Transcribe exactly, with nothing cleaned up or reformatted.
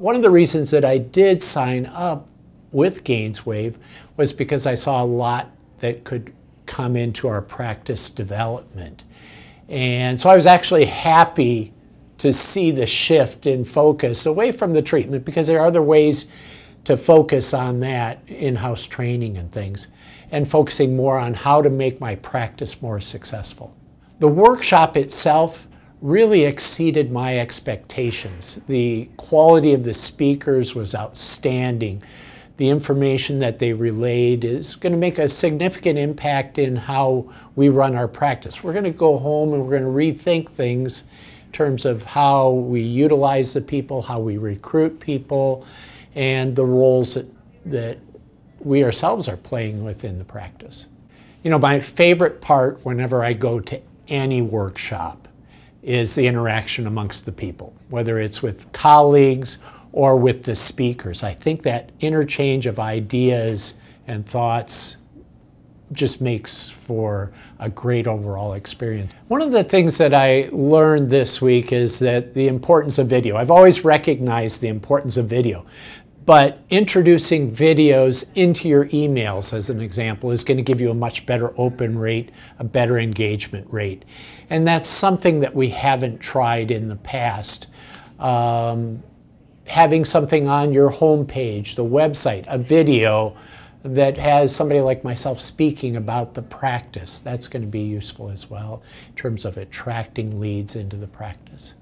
One of the reasons that I did sign up with GAINSWave was because I saw a lot that could come into our practice development. And so I was actually happy to see the shift in focus away from the treatment, because there are other ways to focus on that, in-house training and things, and focusing more on how to make my practice more successful. The workshop itself really exceeded my expectations. The quality of the speakers was outstanding. The information that they relayed is going to make a significant impact in how we run our practice. We're going to go home and we're going to rethink things in terms of how we utilize the people, how we recruit people, and the roles that, that we ourselves are playing within the practice. You know, my favorite part whenever I go to any workshop is the interaction amongst the people, whether it's with colleagues or with the speakers. I think that interchange of ideas and thoughts just makes for a great overall experience. One of the things that I learned this week is that the importance of video. I've always recognized the importance of video, but introducing videos into your emails, as an example, is going to give you a much better open rate, a better engagement rate. And that's something that we haven't tried in the past. Um, having something on your homepage, the website, a video that has somebody like myself speaking about the practice, that's going to be useful as well in terms of attracting leads into the practice.